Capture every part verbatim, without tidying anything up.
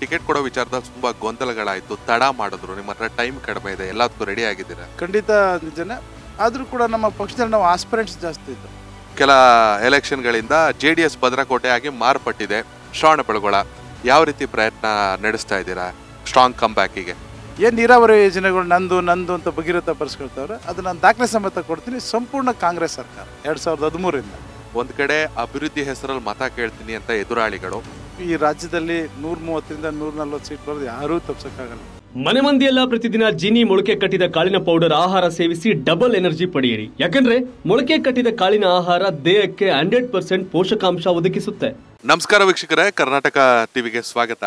Ticket ಕೊಡೋ ವಿಚಾರದಲ್ಲಿ ತುಂಬಾ ಗೊಂದಲಗಳಾಯಿತು, ತಡ ಮಾಡಿದ್ರು, ನಿಮ್ಮ ಹತ್ರ ಟೈಮ್ ಕಡಿಮೆ ಇದೆ, ಎಲ್ಲದಕ್ಕೂ ರೆಡಿ ಆಗಿದ್ದೀರಾ? ಖಂಡಿತ ನಿಜನೇ. ಆದರೂ ಕೂಡ ನಮ್ಮ ಪಕ್ಷದಲ್ಲಿ ನಾವು ಆಸ್ಪಿರೆಂಟ್ಸ್ ಜಾಸ್ತಿ ಇತ್ತು. ಕೆಲ ಎಲೆಕ್ಷನ್ಗಳಿಂದ ಜೆ ಡಿ ಎಸ್ ಭದ್ರಕೋಟೆ ಆಗಿ ಮಾರ್ಪಟ್ಟಿದೆ. ಶ್ರವಣಬೆಳಗೊಳ ಯಾವ ರೀತಿ ಪ್ರಯತ್ನ ನಡೆಸ್ತಾ ಇದ್ದೀರಾ ಸ್ಟ್ರಾಂಗ್ ಕಂಬ್ಯಾಕಿಗೆ? ಏನು ನೀರಾವರಿ ಯೋಜನೆಗಳು ನಂದು ನಂದು ಅಂತ ಭಗೀರಥ ಪಡಿಸ್ಕೊಳ್ತಾವ್ರೆ, ಅದು ನಾನು ದಾಖಲೆ ಸಮೇತ ಕೊಡ್ತೀನಿ. ಸಂಪೂರ್ಣ ಕಾಂಗ್ರೆಸ್ ಸರ್ಕಾರ ಎರಡು ಸಾವಿರದ ಹದಿಮೂರರಿಂದ ಒಂದು ಕಡೆ ಅಭಿವೃದ್ಧಿ ಹೆಸರಲ್ಲಿ ಮತ ಕೇಳ್ತೀನಿ ಅಂತ ಎದುರಾಳಿಗಳು. ಈ ರಾಜ್ಯದಲ್ಲಿ ನೂರ ಮೂವತ್ತರಿಂದ ನೂರ ನಲ್ವತ್ತು ಸೀಟ್ ಬರೋದು ಯಾರೂ ತಪ್ಪಿಸೋಕ್ಕಾಗಲ್ಲ. ಮನೆ ಮಂದಿಯೆಲ್ಲ ಪ್ರತಿದಿನ ಜೀನಿ ಮೊಳಕೆ ಕಟ್ಟಿದ ಕಾಳಿನ ಪೌಡರ್ ಆಹಾರ ಸೇವಿಸಿ ಡಬಲ್ ಎನರ್ಜಿ ಪಡೆಯಿರಿ. ಯಾಕಂದ್ರೆ ಮೊಳಕೆ ಕಟ್ಟಿದ ಕಾಳಿನ ಆಹಾರ ದೇಹಕ್ಕೆ ಹಂಡ್ರೆಡ್ ಪರ್ಸೆಂಟ್ ಪೋಷಕಾಂಶ ಒದಗಿಸುತ್ತೆ. ನಮಸ್ಕಾರ ವೀಕ್ಷಕರೇ, ಕರ್ನಾಟಕ ಟಿವಿಗೆ ಸ್ವಾಗತ.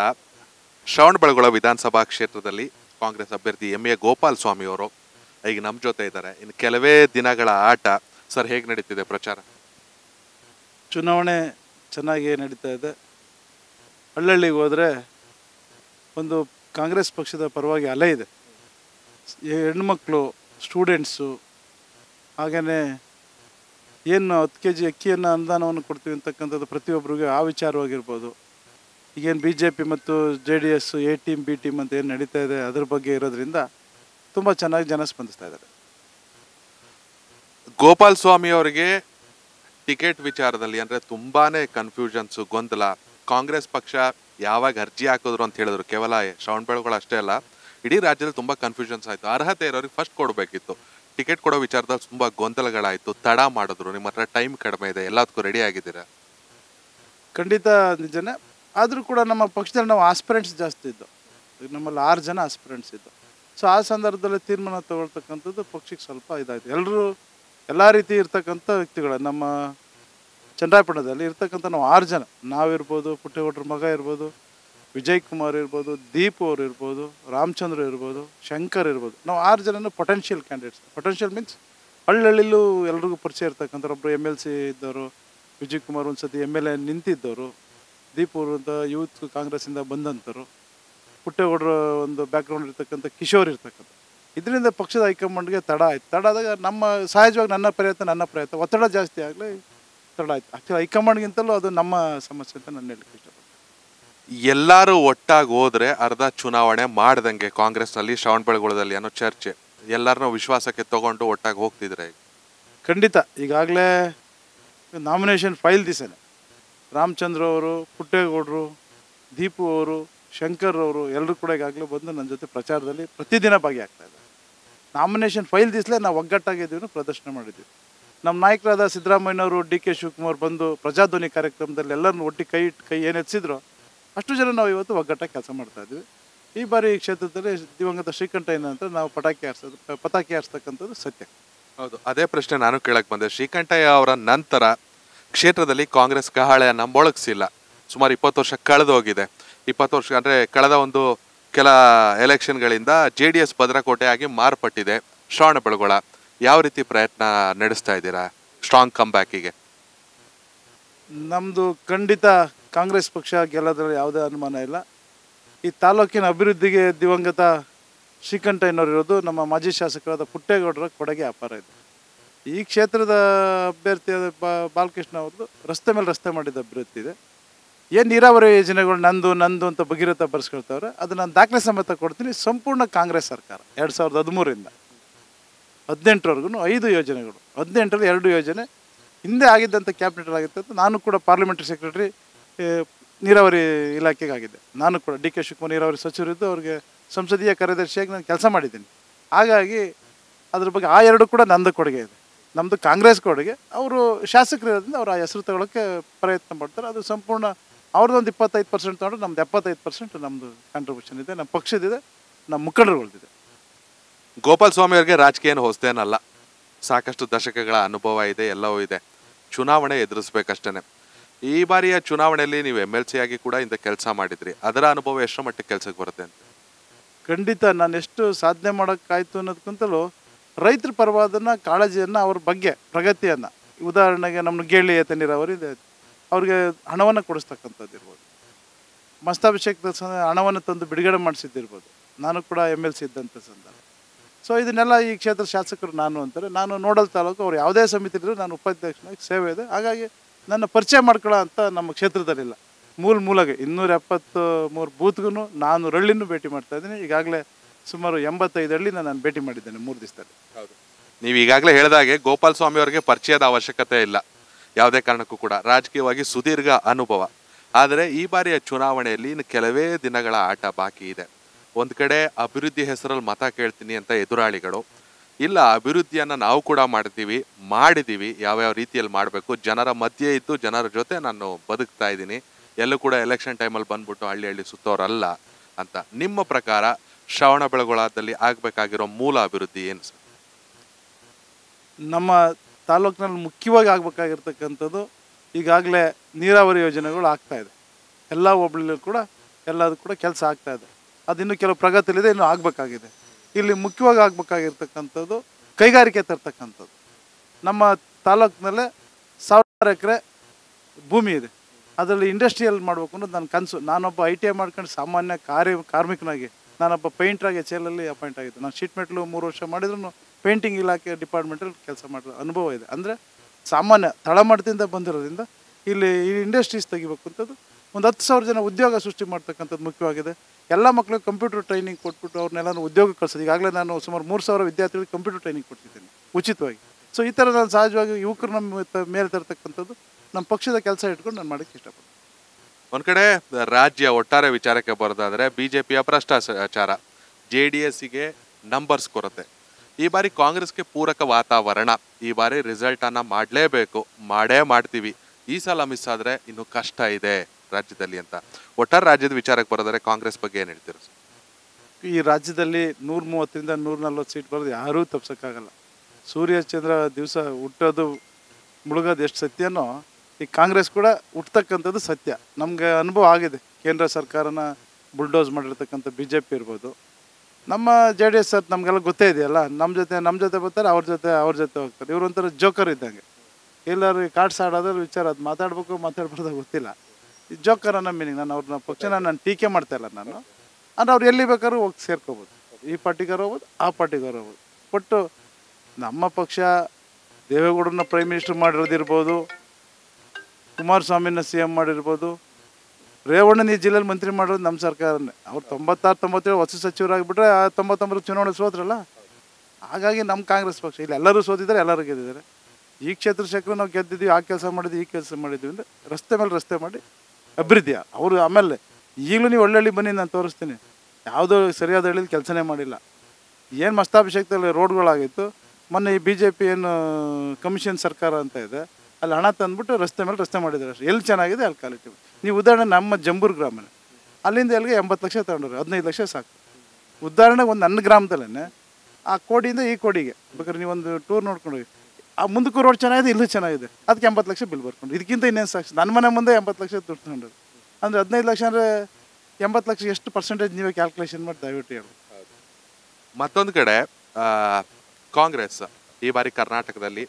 ಶ್ರವಣಬೆಳಗೊಳ ವಿಧಾನಸಭಾ ಕ್ಷೇತ್ರದಲ್ಲಿ ಕಾಂಗ್ರೆಸ್ ಅಭ್ಯರ್ಥಿ ಎಂ ಎ ಗೋಪಾಲಸ್ವಾಮಿ ಅವರು ಈಗ ನಮ್ಮ ಜೊತೆ ಇದ್ದಾರೆ. ಇನ್ನು ಕೆಲವೇ ದಿನಗಳ ಆಟ. ಸರ್, ಹೇಗೆ ನಡೀತಿದೆ ಪ್ರಚಾರ? ಚುನಾವಣೆ ಚೆನ್ನಾಗಿ ನಡೀತಾ ಇದೆ. ಹಳ್ಳಹಳ್ಳಿಗೆ ಹೋದರೆ ಒಂದು ಕಾಂಗ್ರೆಸ್ ಪಕ್ಷದ ಪರವಾಗಿ ಅಲೆ ಇದೆ. ಹೆಣ್ಮಕ್ಳು, ಸ್ಟೂಡೆಂಟ್ಸು, ಹಾಗೆಯೇ ಏನು ಹತ್ತು ಕೆ ಜಿ ಅಕ್ಕಿಯನ್ನು ಅನುದಾನವನ್ನು ಕೊಡ್ತೀವಿ ಅಂತಕ್ಕಂಥದ್ದು ಪ್ರತಿಯೊಬ್ಬರಿಗೂ ಆ ವಿಚಾರವಾಗಿರ್ಬೋದು. ಈಗೇನು ಬಿ ಜೆ ಪಿ ಮತ್ತು J D S A team B team ಅಂತ ಏನು ನಡೀತಾ ಇದೆ ಅದ್ರ ಬಗ್ಗೆ ಇರೋದ್ರಿಂದ ತುಂಬ ಚೆನ್ನಾಗಿ ಜನ ಸ್ಪಂದಿಸ್ತಾ ಇದ್ದಾರೆ. ಗೋಪಾಲಸ್ವಾಮಿ ಅವರಿಗೆ ಟಿಕೆಟ್ ವಿಚಾರದಲ್ಲಿ ಅಂದರೆ ತುಂಬಾ ಕನ್ಫ್ಯೂಷನ್ಸು, ಗೊಂದಲ. ಕಾಂಗ್ರೆಸ್ ಪಕ್ಷ ಯಾವಾಗ ಅರ್ಜಿ ಹಾಕಿದ್ರು ಅಂತ ಹೇಳಿದ್ರು, ಕೇವಲ ಶ್ರವಣಬೆಳಗೊಳ ಅಷ್ಟೇ ಅಲ್ಲ, ಇಡೀ ರಾಜ್ಯದಲ್ಲಿ ತುಂಬ ಕನ್ಫ್ಯೂಷನ್ಸ್ ಆಯಿತು. ಅರ್ಹತೆ ಇರೋರಿಗೆ ಫಸ್ಟ್ ಕೊಡಬೇಕಿತ್ತು. ಟಿಕೆಟ್ ಕೊಡೋ ವಿಚಾರದಲ್ಲಿ ತುಂಬ ಗೊಂದಲಗಳಾಯಿತು, ತಡ ಮಾಡಿದ್ರು, ನಿಮ್ಮ ಹತ್ರ ಟೈಮ್ ಕಡಿಮೆ ಇದೆ, ಎಲ್ಲದಕ್ಕೂ ರೆಡಿ ಆಗಿದ್ದೀರಾ? ಖಂಡಿತ ನಿಜನೇ. ಆದರೂ ಕೂಡ ನಮ್ಮ ಪಕ್ಷದಲ್ಲಿ ನಾವು ಆಸ್ಪಿರೆಂಟ್ಸ್ ಜಾಸ್ತಿ ಇದ್ದವು. ನಮ್ಮಲ್ಲಿ ಆರು ಜನ ಆಸ್ಪಿರೆಂಟ್ಸ್ ಇದ್ದವು. ಸೊ ಆ ಸಂದರ್ಭದಲ್ಲಿ ತೀರ್ಮಾನ ತಗೊಳ್ತಕ್ಕಂಥದ್ದು ಪಕ್ಷಕ್ಕೆ ಸ್ವಲ್ಪ ಇದಾಯಿತು. ಎಲ್ಲರೂ ಎಲ್ಲ ರೀತಿ ಇರ್ತಕ್ಕಂಥ ವ್ಯಕ್ತಿಗಳು ನಮ್ಮ ಚಂದ್ರಾಪಟ್ಟಣದಲ್ಲಿ ಇರ್ತಕ್ಕಂಥ ನಾವು ಆರು ಜನ, ನಾವಿರ್ಬೋದು, ಪುಟ್ಟೇಗೌಡರ ಮಗ ಇರ್ಬೋದು, ವಿಜಯ್ ಕುಮಾರ್ ಇರ್ಬೋದು, ದೀಪು ಅವ್ರು ಇರ್ಬೋದು, ರಾಮಚಂದ್ರ ಇರ್ಬೋದು, ಶಂಕರ್ ಇರ್ಬೋದು, ನಾವು ಆರು ಜನನೂ ಪೊಟೆನ್ಷಿಯಲ್ ಕ್ಯಾಂಡಿಡೇಟ್ಸ್. ಪೊಟೆನ್ಷಿಯಲ್ ಮೀನ್ಸ್ ಹಳ್ಳಹಳ್ಳಿಲೂ ಎಲ್ರಿಗೂ ಪರಿಚಯ ಇರ್ತಕ್ಕಂಥವ್ರು. ಒಬ್ಬರು ಎಮ್ ಎಲ್ ಸಿ ಇದ್ದವರು, ವಿಜಯ್ ಕುಮಾರ್ ಒಂದು ಸತಿ ಎಮ್ ಎಲ್ ಎ ನಿಂತಿದ್ದವರು, ದೀಪು ಅವರು ಅಂತ ಯೂತ್ ಕಾಂಗ್ರೆಸ್ಸಿಂದ ಬಂದಂಥವ್ರು, ಪುಟ್ಟೇಗೌಡರ ಒಂದು ಬ್ಯಾಕ್ಗ್ರೌಂಡ್ ಇರ್ತಕ್ಕಂಥ ಕಿಶೋರ್ ಇರ್ತಕ್ಕಂಥ. ಇದರಿಂದ ಪಕ್ಷದ ಹೈಕಮಾಂಡ್ಗೆ ತಡ ಆಯಿತು. ತಡ ಆದಾಗ ನಮ್ಮ ಸಹಜವಾಗಿ ನನ್ನ ಪ್ರಯತ್ನ ನನ್ನ ಪ್ರಯತ್ನ ಒತ್ತಡ ಜಾಸ್ತಿ ಆಗಲಿ ತಡ ಆಯಿತು. ಆ್ಯಕ್ಚುಲಿ ಹೈಕಮಾಂಡ್ಗಿಂತಲೂ ಅದು ನಮ್ಮ ಸಮಸ್ಯೆ ಅಂತ ನಾನು ಹೇಳಲಿಕ್ಕೆ ಇಷ್ಟಪಡ್ತೀನಿ. ಎಲ್ಲರೂ ಒಟ್ಟಾಗಿ ಹೋದರೆ ಅರ್ಧ ಚುನಾವಣೆ ಮಾಡ್ದಂಗೆ ಕಾಂಗ್ರೆಸ್ನಲ್ಲಿ ಶ್ರವಣಬೆಳಗೊಳದಲ್ಲಿ ಅನ್ನೋ ಚರ್ಚೆ. ಎಲ್ಲರನ್ನೂ ವಿಶ್ವಾಸಕ್ಕೆ ತೊಗೊಂಡು ಒಟ್ಟಾಗಿ ಹೋಗ್ತಿದ್ರೆ ಖಂಡಿತ ಈಗಾಗಲೇ ನಾಮಿನೇಷನ್ ಫೈಲ್ ದಿವಸನೇ ರಾಮಚಂದ್ರ ಅವರು, ಪುಟ್ಟೇಗೌಡರು, ದೀಪು ಅವರು, ಶಂಕರ್ ಅವರು ಎಲ್ಲರೂ ಕೂಡ ಈಗಾಗಲೇ ಬಂದು ನನ್ನ ಜೊತೆ ಪ್ರಚಾರದಲ್ಲಿ ಪ್ರತಿದಿನ ಭಾಗಿಯಾಗ್ತಾ ಇದ್ದಾರೆ. ನಾಮಿನೇಷನ್ ಫೈಲ್ ದಿವಸಲೇ ನಾವು ಒಗ್ಗಟ್ಟಾಗಿದ್ದೀವಿ, ಪ್ರದರ್ಶನ ಮಾಡಿದ್ದೀವಿ. ನಮ್ಮ ನಾಯಕರಾದ ಸಿದ್ದರಾಮಯ್ಯನವರು, ಡಿ ಕೆ ಶಿವಕುಮಾರ್ ಬಂದು ಪ್ರಜಾಧ್ವನಿ ಕಾರ್ಯಕ್ರಮದಲ್ಲಿ ಎಲ್ಲರನ್ನು ಒಟ್ಟಿ ಕೈ ಕೈ ಏನು ಎತ್ತಿದ್ರು ಅಷ್ಟು ಜನ ನಾವು ಇವತ್ತು ಒಗ್ಗಟ್ಟಾಗಿ ಕೆಲಸ ಮಾಡ್ತಾ ಇದ್ವಿ. ಈ ಬಾರಿ ಈ ಕ್ಷೇತ್ರದಲ್ಲಿ ದಿವಂಗತ ಶ್ರೀಕಂಠಯ್ಯನ ಅಂತ ನಾವು ಪಟಾಕಿ ಹಾರಿಸೋದು ಪಟಾಕಿ ಹಾರಿಸ್ತಕ್ಕಂಥದ್ದು ಸತ್ಯ. ಹೌದು, ಅದೇ ಪ್ರಶ್ನೆ ನಾನು ಕೇಳಕ್ಕೆ ಬಂದೆ. ಶ್ರೀಕಂಠಯ್ಯ ಅವರ ನಂತರ ಕ್ಷೇತ್ರದಲ್ಲಿ ಕಾಂಗ್ರೆಸ್ ಕಹಳೆಯನ್ನು ಮೊಳಗಿಸಿಲ್ಲ. ಸುಮಾರು ಇಪ್ಪತ್ತು ವರ್ಷ ಕಳೆದು ಹೋಗಿದೆ. ಇಪ್ಪತ್ತು ವರ್ಷ ಅಂದರೆ ಕಳೆದ ಒಂದು ಕೆಲ ಎಲೆಕ್ಷನ್ಗಳಿಂದ ಜೆ ಡಿ ಎಸ್ ಭದ್ರಕೋಟೆ ಆಗಿ ಮಾರ್ಪಟ್ಟಿದೆ. ಶ್ರವಣಬೆಳಗೊಳ ಯಾವ ರೀತಿ ಪ್ರಯತ್ನ ನಡೆಸ್ತಾ ಇದ್ದೀರಾ ಸ್ಟ್ರಾಂಗ್ ಕಂಬ್ಯಾಕಿಗೆ? ನಮ್ಮದು ಖಂಡಿತ ಕಾಂಗ್ರೆಸ್ ಪಕ್ಷ ಗೆಲ್ಲೋದ್ರಲ್ಲಿ ಯಾವುದೇ ಅನುಮಾನ ಇಲ್ಲ. ಈ ತಾಲೂಕಿನ ಅಭಿವೃದ್ಧಿಗೆ ದಿವಂಗತ ಶ್ರೀಕಂಠಯ್ಯನವರು ಇರೋದು, ನಮ್ಮ ಮಾಜಿ ಶಾಸಕರಾದ ಪುಟ್ಟೇಗೌಡರ ಕೊಡುಗೆ ಅಪಾರ ಇದೆ. ಈ ಕ್ಷೇತ್ರದ ಅಭ್ಯರ್ಥಿಯಾದ ಬಾಲಕೃಷ್ಣ ಅವ್ರದ್ದು ರಸ್ತೆ ಮೇಲೆ ರಸ್ತೆ ಮಾಡಿದ ಅಭಿವೃದ್ಧಿ ಇದೆ. ಏನು ನೀರಾವರಿ ಯೋಜನೆಗಳು ನಂದು ನಂದು ಅಂತ ಭಗೀರಥ ಬರೆಸ್ಕೊಳ್ತಾವ್ರೆ, ಅದು ನಾನು ದಾಖಲೆ ಸಮೇತ ಕೊಡ್ತೀನಿ. ಸಂಪೂರ್ಣ ಕಾಂಗ್ರೆಸ್ ಸರ್ಕಾರ ಎರಡು ಸಾವಿರದ ಹದಿಮೂರರಿಂದ ಹದಿನೆಂಟರವರೆಗೂ ಐದು ಯೋಜನೆಗಳು, ಹದಿನೆಂಟರಲ್ಲಿ ಎರಡು ಯೋಜನೆ ಹಿಂದೆ ಆಗಿದ್ದಂಥ ಕ್ಯಾಬಿನೆಟ್ ಆಗಿತ್ತು ಅಂತ. ನಾನು ಕೂಡ ಪಾರ್ಲಿಮೆಂಟರಿ ಸೆಕ್ರೆಟರಿ ನೀರಾವರಿ ಇಲಾಖೆಗೆ ಆಗಿದ್ದೆ. ನಾನು ಕೂಡ ಡಿ ಕೆ ಶಿವಕುಮಾರ್ ನೀರಾವರಿ ಸಚಿವರಿದ್ದು ಅವ್ರಿಗೆ ಸಂಸದೀಯ ಕಾರ್ಯದರ್ಶಿಯಾಗಿ ನಾನು ಕೆಲಸ ಮಾಡಿದ್ದೀನಿ. ಹಾಗಾಗಿ ಅದ್ರ ಬಗ್ಗೆ ಆ ಎರಡು ಕೂಡ ನಂದು ಕೊಡುಗೆ ಇದೆ. ನಮ್ಮದು ಕಾಂಗ್ರೆಸ್ ಕೊಡುಗೆ. ಅವರು ಶಾಸಕರಿರೋದ್ರಿಂದ ಅವರು ಆ ಹೆಸರು ತಗೊಳ್ಳೋಕ್ಕೆ ಪ್ರಯತ್ನ ಮಾಡ್ತಾರೆ. ಅದು ಸಂಪೂರ್ಣ ಅವ್ರದ್ದೊಂದು ಇಪ್ಪತ್ತೈದು ಪರ್ಸೆಂಟ್ ತೊಗೊಂಡ್ರೆ ನಮ್ಮದು ಎಪ್ಪತ್ತೈದು ಪರ್ಸೆಂಟ್ ನಮ್ಮದು ಕಾಂಟ್ರಿಬ್ಯೂಷನ್ ಇದೆ, ನಮ್ಮ ಪಕ್ಷದಿದೆ, ನಮ್ಮ ಮುಖಂಡರುಗಳ್ದಿದೆ. ಗೋಪಾಲಸ್ವಾಮಿ ಅವರಿಗೆ ರಾಜಕೀಯ ಏನು ಹೊಸದೇನಲ್ಲ, ಸಾಕಷ್ಟು ದಶಕಗಳ ಅನುಭವ ಇದೆ, ಎಲ್ಲವೂ ಇದೆ. ಚುನಾವಣೆ ಎದುರಿಸ್ಬೇಕಷ್ಟೇ. ಈ ಬಾರಿಯ ಚುನಾವಣೆಯಲ್ಲಿ ನೀವು ಎಮ್ ಎಲ್ ಸಿ ಆಗಿ ಕೂಡ ಇಂದ ಕೆಲಸ ಮಾಡಿದ್ರಿ, ಅದರ ಅನುಭವ ಎಷ್ಟರ ಮಟ್ಟಕ್ಕೆ ಕೆಲಸಕ್ಕೆ ಬರುತ್ತೆ ಅಂತ? ಖಂಡಿತ ನಾನು ಎಷ್ಟು ಸಾಧನೆ ಮಾಡೋಕ್ಕಾಯಿತು ಅನ್ನೋದಕ್ಕಿಂತಲೂ ರೈತರ ಪರವಾದನ್ನು, ಕಾಳಜಿಯನ್ನು, ಅವ್ರ ಬಗ್ಗೆ ಪ್ರಗತಿಯನ್ನು, ಉದಾಹರಣೆಗೆ ನಮ್ಮ ಗೇಳಿ ಏತ ನೀರಾವರಿ ಇದೆ, ಅವ್ರಿಗೆ ಹಣವನ್ನು ಕೊಡಿಸ್ತಕ್ಕಂಥದ್ದು ಇರ್ಬೋದು, ಮಸ್ತಾಭಿಷೇಕದ ಹಣವನ್ನು ತಂದು ಬಿಡುಗಡೆ ಮಾಡಿಸಿದ್ದಿರ್ಬೋದು. ನಾನು ಕೂಡ ಎಮ್ ಎಲ್ ಸಿ ಇದ್ದಂಥ ಸಂದರ್ಭ. ಸೊ ಇದನ್ನೆಲ್ಲ ಈ ಕ್ಷೇತ್ರ ಶಾಸಕರು ನಾನು ಅಂತಾರೆ. ನಾನು ನೋಡಲ್ ತಾಲೂಕು ಅವ್ರು ಯಾವುದೇ ಸಮಿತಿ ಇದ್ದರೂ ನಾನು ಉಪಾಧ್ಯಕ್ಷನಾಗಿ ಸೇವೆ ಇದೆ. ಹಾಗಾಗಿ ನನ್ನ ಪರಿಚಯ ಮಾಡ್ಕೊಳ್ಳೋ ಅಂತ ನಮ್ಮ ಕ್ಷೇತ್ರದಲ್ಲಿಲ್ಲ. ಮೂಲ ಮೂಲಗೆ ಇನ್ನೂರ ಎಪ್ಪತ್ತಮೂರು ಬೂತ್ಗೂ ನಾನೂರು ಹಳ್ಳಿನೂ ಭೇಟಿ ಮಾಡ್ತಾ ಇದ್ದೀನಿ. ಈಗಾಗಲೇ ಸುಮಾರು ಎಂಬತ್ತೈದು ಹಳ್ಳಿ ನಾನು ಭೇಟಿ ಮಾಡಿದ್ದೇನೆ ಮೂರು ದಿವಸದಲ್ಲಿ. ಹೌದು, ನೀವು ಈಗಾಗಲೇ ಹೇಳಿದಾಗೆ ಗೋಪಾಲ್ ಸ್ವಾಮಿ ಅವರಿಗೆ ಪರಿಚಯದ ಅವಶ್ಯಕತೆ ಇಲ್ಲ ಯಾವುದೇ ಕಾರಣಕ್ಕೂ ಕೂಡ, ರಾಜಕೀಯವಾಗಿ ಸುದೀರ್ಘ ಅನುಭವ. ಆದರೆ ಈ ಬಾರಿಯ ಚುನಾವಣೆಯಲ್ಲಿ ಇನ್ನು ಕೆಲವೇ ದಿನಗಳ ಆಟ ಬಾಕಿ ಇದೆ. ಒಂದು ಕಡೆ ಅಭಿವೃದ್ಧಿ ಹೆಸರಲ್ಲಿ ಮತ ಕೇಳ್ತೀನಿ ಅಂತ ಎದುರಾಳಿಗಳು, ಇಲ್ಲ ಅಭಿವೃದ್ಧಿಯನ್ನು ನಾವು ಕೂಡ ಮಾಡ್ತೀವಿ ಮಾಡಿದ್ದೀವಿ ಯಾವ್ಯಾವ ರೀತಿಯಲ್ಲಿ ಮಾಡಬೇಕು, ಜನರ ಮಧ್ಯೆ ಇದ್ದು ಜನರ ಜೊತೆ ನಾನು ಬದುಕ್ತಾ ಇದ್ದೀನಿ, ಎಲ್ಲೂ ಕೂಡ ಎಲೆಕ್ಷನ್ ಟೈಮಲ್ಲಿ ಬಂದ್ಬಿಟ್ಟು ಹಳ್ಳಿ ಹಳ್ಳಿ ಸುತ್ತೋರಲ್ಲ ಅಂತ. ನಿಮ್ಮ ಪ್ರಕಾರ ಶ್ರವಣ ಬೆಳಗೊಳದಲ್ಲಿ ಆಗಬೇಕಾಗಿರೋ ಮೂಲ ಅಭಿವೃದ್ಧಿ ಏನು ಸರ್? ನಮ್ಮ ತಾಲೂಕಿನಲ್ಲಿ ಮುಖ್ಯವಾಗಿ ಆಗಬೇಕಾಗಿರ್ತಕ್ಕಂಥದ್ದು ಈಗಾಗಲೇ ನೀರಾವರಿ ಯೋಜನೆಗಳು ಆಗ್ತಾ ಇದೆ, ಎಲ್ಲ ಹೋಬಳಿಯಲ್ಲೂ ಕೂಡ ಎಲ್ಲದೂ ಕೂಡ ಕೆಲಸ ಆಗ್ತಾ ಇದೆ. ಅದಿನ್ನೂ ಕೆಲವು ಪ್ರಗತಿಯಲ್ಲಿದೆ, ಇನ್ನೂ ಆಗಬೇಕಾಗಿದೆ. ಇಲ್ಲಿ ಮುಖ್ಯವಾಗಿ ಆಗಬೇಕಾಗಿರ್ತಕ್ಕಂಥದ್ದು ಕೈಗಾರಿಕೆ ತರ್ತಕ್ಕಂಥದ್ದು. ನಮ್ಮ ತಾಲೂಕಿನಲ್ಲೇ ಸಾವಿರಾರು ಎಕರೆ ಭೂಮಿ ಇದೆ, ಅದರಲ್ಲಿ ಇಂಡಸ್ಟ್ರಿಯಲ್ ಮಾಡಬೇಕು ಅನ್ನೋದು ನನ್ನ ಕನಸು. ನಾನೊಬ್ಬ ಐ ಟಿ ಐ ಮಾಡ್ಕೊಂಡು ಸಾಮಾನ್ಯ ಕಾರ್ಯ ಕಾರ್ಮಿಕನಾಗಿ ನಾನೊಬ್ಬ ಪೇಂಟ್ರಾಗಿ ಎಚ್ ಎಲ್ ಅಲ್ಲಿ ಅಪಾಯಿಂಟ್ ಆಗಿದ್ದೆ. ನಾನು ಶೀಟ್ ಮೆಟ್ಲು ಮೂರು ವರ್ಷ ಮಾಡಿದ್ರು ಪೇಂಟಿಂಗ್ ಇಲಾಖೆ ಡಿಪಾರ್ಟ್ಮೆಂಟಲ್ಲಿ ಕೆಲಸ ಮಾಡೋ ಅನುಭವ ಇದೆ. ಅಂದರೆ ಸಾಮಾನ್ಯ ತಳಮಟ್ಟದಿಂದ ಬಂದಿರೋದ್ರಿಂದ ಇಲ್ಲಿ ಈ ಇಂಡಸ್ಟ್ರೀಸ್ ತೆಗಿಬೇಕು ಅಂತದ್ದು, ಒಂದು ಹತ್ತು ಸಾವಿರ ಜನ ಉದ್ಯೋಗ ಸೃಷ್ಟಿ ಮಾಡ್ತಕ್ಕಂಥದ್ದು ಮುಖ್ಯವಾಗಿದೆ. ಎಲ್ಲ ಮಕ್ಕಳಿಗೆ ಕಂಪ್ಯೂಟರ್ ಟ್ರೈನಿಂಗ್ ಕೊಟ್ಬಿಟ್ಟು ಅವ್ರನ್ನೆಲ್ಲ ಉದ್ಯೋಗ ಕಳಿಸೋದು. ಈಗಾಗಲೇ ನಾನು ಸುಮಾರು ಮೂರು ಸಾವಿರ ವಿದ್ಯಾರ್ಥಿಗಳಿಗೆ ಕಂಪ್ಯೂಟರ್ ಟ್ರೈನಿಂಗ್ ಕೊಡ್ತಿದ್ದೀನಿ ಉಚಿತವಾಗಿ. ಸೊ ಈ ಥರ ನಾನು ಸಹಜವಾಗಿ ಯುವಕರು ನಮ್ಮ ಮೇಲೆ ತರ್ತಕ್ಕಂಥದ್ದು ನಮ್ಮ ಪಕ್ಷದ ಕೆಲಸ ಇಟ್ಕೊಂಡು ನಾನು ಮಾಡೋಕ್ಕೆ ಇಷ್ಟಪಡ್ತೀನಿ. ಒಂದು ಕಡೆ ರಾಜ್ಯ ಒಟ್ಟಾರೆ ವಿಚಾರಕ್ಕೆ ಬರೋದಾದರೆ ಬಿ ಜೆ ಪಿಯ ಭ್ರಷ್ಟಾಚಾರ, ಜೆ ಡಿ ಎಸ್ಸಿಗೆ ನಂಬರ್ಸ್ ಕೊರತೆ, ಈ ಬಾರಿ ಕಾಂಗ್ರೆಸ್ಗೆ ಪೂರಕ ವಾತಾವರಣ, ಈ ಬಾರಿ ರಿಸಲ್ಟನ್ನು ಮಾಡಲೇಬೇಕು ಮಾಡೇ ಮಾಡ್ತೀವಿ, ಈ ಸಲ ಮಿಸ್ ಆದರೆ ಇನ್ನೂ ಕಷ್ಟ ಇದೆ ರಾಜ್ಯದಲ್ಲಿ ಅಂತ ಒಟ್ಟಾರೆ ರಾಜ್ಯದ ವಿಚಾರಕ್ಕೆ ಬರೋದಾದರೆ ಕಾಂಗ್ರೆಸ್ ಬಗ್ಗೆ ಏನು ಹೇಳ್ತೀರ? ಈ ರಾಜ್ಯದಲ್ಲಿ ನೂರ ಮೂವತ್ತರಿಂದ ನೂರ ನಲ್ವತ್ತು ಸೀಟ್ ಬರೋದು ಯಾರೂ ತಪ್ಸೋಕ್ಕಾಗಲ್ಲ. ಸೂರ್ಯಚಂದ್ರ ದಿವಸ ಹುಟ್ಟೋದು ಮುಳುಗೋದು ಎಷ್ಟು ಸತ್ಯನೋ ಈ ಕಾಂಗ್ರೆಸ್ ಕೂಡ ಹುಟ್ಟತಕ್ಕಂಥದ್ದು ಸತ್ಯ. ನಮಗೆ ಅನುಭವ ಆಗಿದೆ. ಕೇಂದ್ರ ಸರ್ಕಾರನ ಬುಲ್ಡೋಸ್ ಮಾಡಿರ್ತಕ್ಕಂಥ ಬಿ ಜೆ ಪಿ ಇರ್ಬೋದು, ನಮ್ಮ ಜೆ ಡಿ ಎಸ್ ಅದು ನಮಗೆಲ್ಲ ಗೊತ್ತೇ ಇದೆಯಲ್ಲ. ನಮ್ಮ ಜೊತೆ ನಮ್ಮ ಜೊತೆ ಬರ್ತಾರೆ, ಅವ್ರ ಜೊತೆ ಅವ್ರ ಜೊತೆ ಹೋಗ್ತಾರೆ. ಇವರು ಒಂಥರ ಜೋಕರ್ ಇದ್ದಂಗೆ, ಎಲ್ಲರೂ ಕಾರ್ಡ್ಸ್ ಆಡೋದ್ರಲ್ಲಿ ವಿಚಾರ ಅದು ಮಾತಾಡಬೇಕು ಮಾತಾಡ್ಬಾರ್ದಾಗ ಗೊತ್ತಿಲ್ಲ. ಈ ಜೋಕರ್ ಅನ್ನೋ ಮೀನಿಂಗ್ ನಾನು ಅವ್ರನ್ನ ಪಕ್ಷನ ನಾನು ಟೀಕೆ ಮಾಡ್ತಾಯಿಲ್ಲ. ನಾನು ಅಂದರೆ ಅವ್ರು ಎಲ್ಲಿ ಬೇಕಾದ್ರೂ ಹೋಗಿ ಸೇರ್ಕೋಬೋದು, ಈ ಪಾರ್ಟಿಗಾರು ಹೋಗ್ಬೋದು, ಆ ಪಾರ್ಟಿಗಾರು ಹೋಗ್ಬೋದು. ಬಟ್ ನಮ್ಮ ಪಕ್ಷ ದೇವೇಗೌಡರನ್ನ ಪ್ರೈಮ್ ಮಿನಿಸ್ಟರ್ ಮಾಡಿರೋದಿರ್ಬೋದು, ಕುಮಾರಸ್ವಾಮಿನ ಸಿ ಎಮ್ ಮಾಡಿರ್ಬೋದು, ರೇವಣ್ಣನ ಈ ಜಿಲ್ಲೆಯಲ್ಲಿ ಮಂತ್ರಿ ಮಾಡೋದು ನಮ್ಮ ಸರ್ಕಾರನೇ. ಅವ್ರು ತೊಂಬತ್ತಾರು ತೊಂಬತ್ತೇಳು ಹೊಸ ಸಚಿವರಾಗಿಬಿಟ್ರೆ ಆ ತೊಂಬತ್ತೊಂಬತ್ತು ಚುನಾವಣೆ ಸೋತ್ರಲ್ಲ. ಹಾಗಾಗಿ ನಮ್ಮ ಕಾಂಗ್ರೆಸ್ ಪಕ್ಷ ಇಲ್ಲಿ ಎಲ್ಲರೂ ಸೋತಿದ್ದಾರೆ, ಎಲ್ಲರೂ ಗೆದ್ದಿದ್ದಾರೆ. ಈ ಕ್ಷೇತ್ರ ಶೇಖರು ನಾವು ಗೆದ್ದಿದ್ದೀವಿ, ಆ ಕೆಲಸ ಮಾಡಿದ್ವಿ, ಈ ಕೆಲಸ ಮಾಡಿದ್ವಿ ಅಂದರೆ ರಸ್ತೆ ಮೇಲೆ ರಸ್ತೆ ಮಾಡಿ ಅಭಿವೃದ್ಧಿ ಅವರು. ಆಮೇಲೆ ಈಗಲೂ ನೀವು ಒಳ್ಳೊಳ್ಳೆ ಬನ್ನಿ, ನಾನು ತೋರಿಸ್ತೀನಿ. ಯಾವುದೋ ಸರಿಯಾದ ಹಳ್ಳಿಲಿ ಕೆಲಸನೇ ಮಾಡಿಲ್ಲ. ಏನು ಮಸ್ತಾಭಿಷೇಕದಲ್ಲಿ ರೋಡ್ಗಳಾಗಿತ್ತು. ಮೊನ್ನೆ ಈ ಬಿ ಜೆ ಪಿ ಏನು ಕಮಿಷನ್ ಸರ್ಕಾರ ಅಂತ ಇದೆ, ಅಲ್ಲಿ ಹಣ ತಂದುಬಿಟ್ಟು ರಸ್ತೆ ಮೇಲೆ ರಸ್ತೆ ಮಾಡಿದ್ದಾರೆ ಅಷ್ಟೇ. ಎಲ್ಲಿ ಚೆನ್ನಾಗಿದೆ ಅಲ್ಲಿ ಕ್ವಾಲಿಟಿ. ನೀವು ಉದಾಹರಣೆ ನಮ್ಮ ಜಂಬೂರು ಗ್ರಾಮನೇ, ಅಲ್ಲಿಂದ ಎಲ್ಲಿಗೆ ಎಂಬತ್ತು ಲಕ್ಷ ತಗೊಂಡ್ರು, ಹದಿನೈದು ಲಕ್ಷ ಸಾಕು. ಉದಾಹರಣೆಗೆ ಒಂದು ನನ್ನ ಗ್ರಾಮದಲ್ಲೇ ಆ ಕೋಡಿಯಿಂದ ಈ ಕೋಡಿಗೆ ಬೇಕಾದ್ರೆ ನೀವೊಂದು ಟೂರ್ ನೋಡ್ಕೊಂಡು ಹೋಗಿ. ಆ ಮುಂದಕ್ಕೂ ರೋಡ್ ಚೆನ್ನಾಗಿದೆ, ಇಲ್ಲೂ ಚೆನ್ನಾಗಿದೆ, ಅದಕ್ಕೆ ಎಂಬತ್ತು ಲಕ್ಷ ಬಿಲ್ ಬರ್ಕೊಂಡು. ಇದಕ್ಕಿಂತ ಇನ್ನೇನು ಸಾಕ್ಷಿ? ನನ್ನ ಮನೆ ಮುಂದೆ ಎಂಬತ್ತು ಲಕ್ಷ ದುಡ್ಡು ತಗೊಂಡ್ರು ಅಂದರೆ ಹದಿನೈದು ಲಕ್ಷ ಅಂದರೆ ಎಂಬತ್ತು ಲಕ್ಷ ಎಷ್ಟು ಪರ್ಸೆಂಟೇಜ್ ನೀವೇ ಕ್ಯಾಲ್ಕುಲೇಷನ್ ಮಾಡಿ ದಯವಿಟ್ಟು ಹೇಳಿ. ಮತ್ತೊಂದು ಕಡೆ ಕಾಂಗ್ರೆಸ್ ಈ ಬಾರಿ ಕರ್ನಾಟಕದಲ್ಲಿ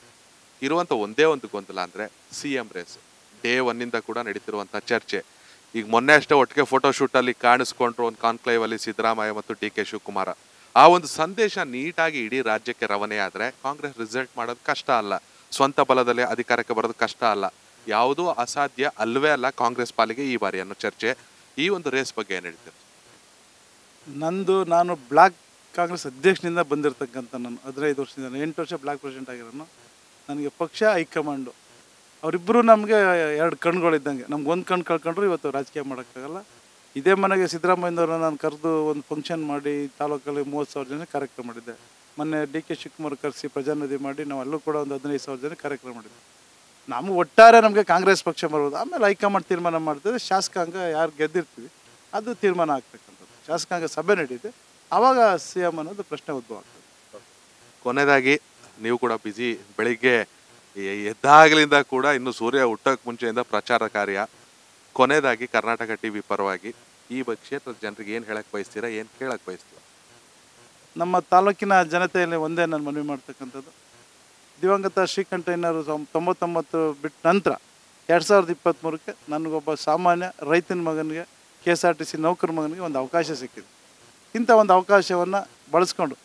ಇರುವಂಥ ಒಂದೇ ಒಂದು ಗೊಂದಲ ಅಂದರೆ ಸಿ ಎಂ ರೇಸ್. ಡೇ ಒನ್ನಿಂದ ಕೂಡ ನಡೀತಿರುವಂಥ ಚರ್ಚೆ. ಈಗ ಮೊನ್ನೆ ಅಷ್ಟೇ ಒಟ್ಟಿಗೆ ಫೋಟೋಶೂಟಲ್ಲಿ ಕಾಣಿಸ್ಕೊಂಡ್ರು ಒಂದು ಕಾನ್ಕ್ಲೇವಲ್ಲಿ ಸಿದ್ದರಾಮಯ್ಯ ಮತ್ತು ಡಿ ಕೆ ಶಿವಕುಮಾರ. ಆ ಒಂದು ಸಂದೇಶ ನೀಟಾಗಿ ಇಡೀ ರಾಜ್ಯಕ್ಕೆ ರವಾನೆ ಆದರೆ ಕಾಂಗ್ರೆಸ್ ರಿಸಲ್ಟ್ ಮಾಡೋದು ಕಷ್ಟ ಅಲ್ಲ, ಸ್ವಂತ ಬಲದಲ್ಲಿ ಅಧಿಕಾರಕ್ಕೆ ಬರೋದು ಕಷ್ಟ ಅಲ್ಲ, ಯಾವುದೂ ಅಸಾಧ್ಯ ಅಲ್ಲವೇ ಅಲ್ಲ ಕಾಂಗ್ರೆಸ್ ಪಾಲಿಗೆ ಈ ಬಾರಿ ಅನ್ನೋ ಚರ್ಚೆ. ಈ ಒಂದು ರೇಸ್ ಬಗ್ಗೆ ಏನು ಹೇಳ್ತೀರಿ? ನಂದು ನಾನು ಬ್ಲಾಕ್ ಕಾಂಗ್ರೆಸ್ ಅಧ್ಯಕ್ಷನಿಂದ ಬಂದಿರತಕ್ಕಂಥ, ನಾನು ಹದಿನೈದು ವರ್ಷದಿಂದ ಎಂಟು ವರ್ಷ ಬ್ಲಾಕ್ ಪ್ರೆಸಿಡೆಂಟ್ ಆಗಿರೋನು. ನನಗೆ ಪಕ್ಷ ಹೈಕಮಾಂಡು ಅವರಿಬ್ಬರು ನಮಗೆ ಎರಡು ಕಣ್ಗಳಿದ್ದಂಗೆ. ನಮ್ಗೆ ಒಂದು ಕಣ್ಣು ಕಳ್ಕೊಂಡ್ರು ಇವತ್ತು ರಾಜಕೀಯ ಮಾಡೋಕ್ಕಾಗಲ್ಲ. ಇದೇ ಮನೆಗೆ ಸಿದ್ದರಾಮಯ್ಯನವ್ರನ್ನ ನಾನು ಕರೆದು ಒಂದು ಫಂಕ್ಷನ್ ಮಾಡಿ ತಾಲೂಕಲ್ಲಿ ಮೂವತ್ತು ಸಾವಿರ ಜನ ಕಾರ್ಯಕ್ರಮ ಮಾಡಿದ್ದೆ. ಮೊನ್ನೆ ಡಿ ಕೆ ಶಿವಕುಮಾರ್ ಕರೆಸಿ ಪ್ರಜಾನಿಧಿ ಮಾಡಿ ನಾವು ಅಲ್ಲೂ ಕೂಡ ಒಂದು ಹದಿನೈದು ಸಾವಿರ ಜನ ಕಾರ್ಯಕ್ರಮ ಮಾಡಿದ್ದೆ. ನಮಗೆ ಒಟ್ಟಾರೆ ನಮಗೆ ಕಾಂಗ್ರೆಸ್ ಪಕ್ಷ ಬರ್ಬೋದು. ಆಮೇಲೆ ಹೈಕಮಾಂಡ್ ತೀರ್ಮಾನ ಮಾಡ್ತಿದ್ರೆ ಶಾಸಕಾಂಗ ಯಾರು ಗೆದ್ದಿರ್ತೀವಿ ಅದು ತೀರ್ಮಾನ ಆಗ್ತಕ್ಕಂಥದ್ದು. ಶಾಸಕಾಂಗ ಸಭೆ ನಡೀತೆ, ಆವಾಗ ಸಿ ಎಂ ಅನ್ನೋದು ಪ್ರಶ್ನೆ ಉದ್ಭವ ಆಗ್ತದೆ. ಕೊನೆಯದಾಗಿ, ನೀವು ಕೂಡ ಬಿಸಿ, ಬೆಳಿಗ್ಗೆ ಎದ್ದಾಗಲಿಂದ ಕೂಡ ಇನ್ನು ಸೂರ್ಯ ಹುಟ್ಟೋಕ್ಕೆ ಮುಂಚೆಯಿಂದ ಪ್ರಚಾರ ಕಾರ್ಯ. ಕೊನೆಯದಾಗಿ ಕರ್ನಾಟಕ ಟಿ ವಿ ಪರವಾಗಿ ಈ ಬಗ್ಗೆ ಕ್ಷೇತ್ರದ ಜನರಿಗೆ ಏನು ಹೇಳಕ್ಕೆ ಬಯಸ್ತೀರಾ, ಏನು ಕೇಳಕ್ಕೆ ಬಯಸ್ತೀರಾ? ನಮ್ಮ ತಾಲೂಕಿನ ಜನತೆಯಲ್ಲಿ ಒಂದೇ ನಾನು ಮನವಿ ಮಾಡ್ತಕ್ಕಂಥದ್ದು, ದಿವಂಗತ ಶ್ರೀಕಂಠಯ್ಯನವರು ತೊಂಬತ್ತೊಂಬತ್ತು ಬಿಟ್ಟ ನಂತರ ಎರಡು ಸಾವಿರದ ಇಪ್ಪತ್ತ್ಮೂರಕ್ಕೆ ನನಗೊಬ್ಬ ಸಾಮಾನ್ಯ ರೈತನ ಮಗನಿಗೆ, K S R T C ನೌಕರ ಮಗನಿಗೆ ಒಂದು ಅವಕಾಶ ಸಿಕ್ಕಿದೆ. ಇಂಥ ಒಂದು ಅವಕಾಶವನ್ನು ಬಳಸ್ಕೊಂಡು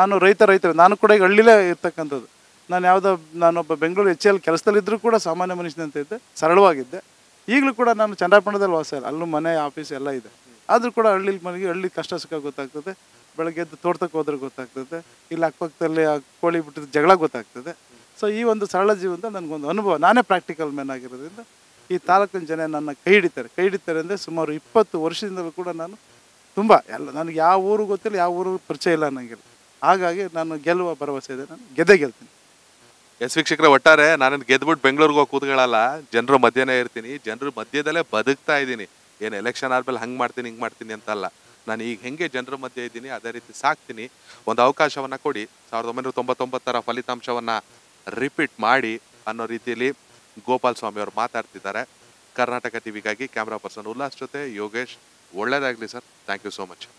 ನಾನು ರೈತ ರೈತ ನಾನು ಕೂಡ ಈಗ ಹಳ್ಳಿಲೇ ಇರ್ತಕ್ಕಂಥದ್ದು. ನಾನು ಯಾವುದೋ ನಾನೊಬ್ಬ ಬೆಂಗಳೂರು ಎಚ್ ಎಲ್ ಕೆಲಸದಲ್ಲಿದ್ದರೂ ಕೂಡ ಸಾಮಾನ್ಯ ಮನುಷ್ಯನಂತೆ ಇದ್ದೆ, ಸರಳವಾಗಿದ್ದೆ. ಈಗಲೂ ಕೂಡ ನಾನು ಚಂದ್ರಪಟ್ಟಣದಲ್ಲಿ ವಾಸ, ಅಲ್ಲೂ ಮನೆ ಆಫೀಸ್ ಎಲ್ಲ ಇದೆ. ಆದರೂ ಕೂಡ ಹಳ್ಳಿಲಿ ಮನೆಗೆ ಹಳ್ಳಿ ಕಷ್ಟ ಸುಖ ಗೊತ್ತಾಗ್ತದೆ. ಬೆಳಗ್ಗೆ ಎದ್ದು ತೋಟಕ್ಕೆ ಹೋದ್ರೆ ಗೊತ್ತಾಗ್ತದೆ, ಇಲ್ಲಿ ಅಕ್ಕಪಕ್ಕದಲ್ಲಿ ಕೋಳಿ ಬಿಟ್ಟಿದ್ದು ಜಗಳ ಗೊತ್ತಾಗ್ತದೆ. ಸೊ ಈ ಒಂದು ಸರಳ ಜೀವನದಲ್ಲಿ ನನಗೊಂದು ಅನುಭವ, ನಾನೇ ಪ್ರಾಕ್ಟಿಕಲ್ ಮ್ಯಾನ್ ಆಗಿರೋದ್ರಿಂದ ಈ ತಾಲೂಕಿನ ಜನ ನನ್ನ ಕೈ ಹಿಡಿತಾರೆ. ಕೈ ಹಿಡಿತಾರೆ ಅಂದರೆ ಸುಮಾರು ಇಪ್ಪತ್ತು ವರ್ಷದಿಂದಲೂ ಕೂಡ ನಾನು ತುಂಬ ಎಲ್ಲ ನನಗೆ ಯಾವ ಊರು ಗೊತ್ತಿಲ್ಲ, ಯಾವ ಊರು ಪರಿಚಯ ಇಲ್ಲ ನನಗಿಲ್ಲ. ಹಾಗಾಗಿ ನಾನು ಗೆಲ್ಲುವ ಭರವಸೆ ಇದೆ, ನಾನು ಗೆದ್ದೇ ಗೆಲ್ತೀನಿ. ಎಸ್ ವೀಕ್ಷಕರ, ಒಟ್ಟಾರೆ ನಾನೇನು ಗೆದ್ಬಿಟ್ಟು ಬೆಂಗಳೂರಿಗೆ ಹೋಗಿ ಕೂತ್ಕೊಳ್ಳಲ್ಲ, ಜನರು ಮಧ್ಯನೇ ಇರ್ತೀನಿ, ಜನರು ಮಧ್ಯದಲ್ಲೇ ಬದುಕ್ತಾ ಇದ್ದೀನಿ. ಏನು ಎಲೆಕ್ಷನ್ ಆದಮೇಲೆ ಹಂಗೆ ಮಾಡ್ತೀನಿ ಹಿಂಗೆ ಮಾಡ್ತೀನಿ ಅಂತಲ್ಲ, ನಾನು ಈಗ ಹೆಂಗೆ ಜನರ ಮಧ್ಯೆ ಇದ್ದೀನಿ ಅದೇ ರೀತಿ ಸಾಕ್ತೀನಿ. ಒಂದು ಅವಕಾಶವನ್ನು ಕೊಡಿ, ಸಾವಿರದ ಒಂಬೈನೂರ ತೊಂಬತ್ತೊಂಬತ್ತರ ಫಲಿತಾಂಶವನ್ನು ರಿಪೀಟ್ ಮಾಡಿ ಅನ್ನೋ ರೀತಿಯಲ್ಲಿ ಗೋಪಾಲ್ ಸ್ವಾಮಿ ಅವರು ಮಾತಾಡ್ತಿದ್ದಾರೆ. ಕರ್ನಾಟಕ ಟಿವಿಗಾಗಿ ಕ್ಯಾಮ್ರಾ ಪರ್ಸನ್ ಉಲ್ಲಾಸ್ ಜೊತೆ ಯೋಗೇಶ್, ಒಳ್ಳೆಯದಾಗಲಿ sir. Thank you so much.